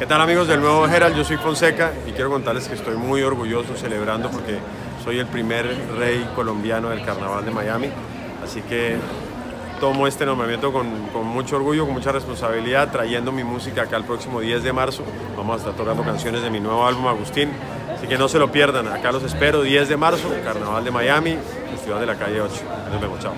¿Qué tal amigos del Nuevo Herald? Yo soy Fonseca y quiero contarles que estoy muy orgulloso celebrando porque soy el primer rey colombiano del Carnaval de Miami. Así que tomo este nombramiento con mucho orgullo, con mucha responsabilidad, trayendo mi música acá el próximo 10 de marzo. Vamos a estar tocando canciones de mi nuevo álbum Agustín. Así que no se lo pierdan, acá los espero 10 de marzo, Carnaval de Miami, Festival de la Calle 8. Nos vemos, chao.